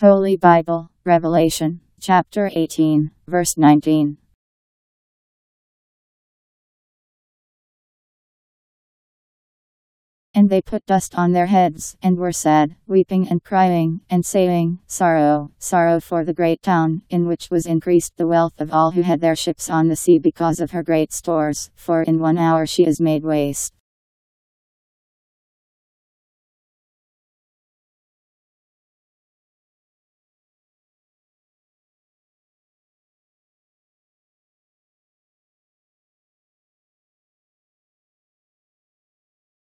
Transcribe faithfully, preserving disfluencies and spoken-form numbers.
Holy Bible, Revelation, chapter eighteen, verse nineteen. And they put dust on their heads, and were sad, weeping and crying, and saying, Sorrow, sorrow for the great town, in which was increased the wealth of all who had their ships on the sea because of her great stores, for in one hour she is made waste.